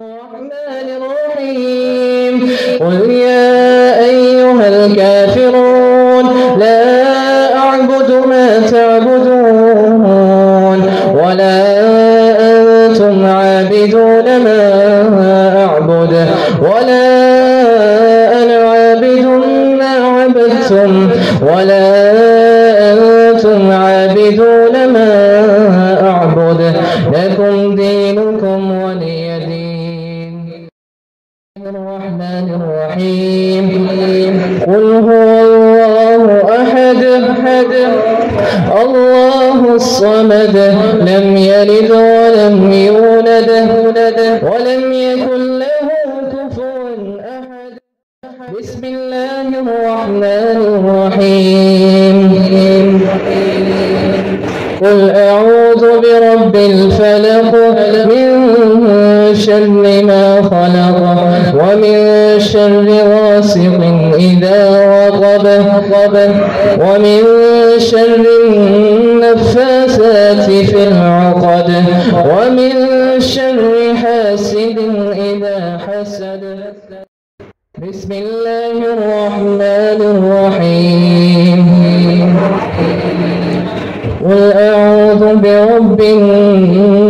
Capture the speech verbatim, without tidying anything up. الرحمن الرحيم. قل يا أيها الكافرون لا أعبد ما تعبدون ولا أنتم عابدون ما أعبد ولا أنا عابد ما عبدتم ولا أنتم عابدون ما أعبد لكم دينكم ولي دين. الرحمن الرحيم. قل هو الله أحد أحد الله الصمد لم يلد ولم يولد ولم يكن له كفوا أحد. بسم الله الرحمن الرحيم. قل أعوذ برب الفلق من شر ما خلق ومن شر غاسق إذا وقب ومن شر النفاثات في العقد ومن شر حاسد إذا حسد. بسم الله الرحمن الرحيم. قل أعوذ برب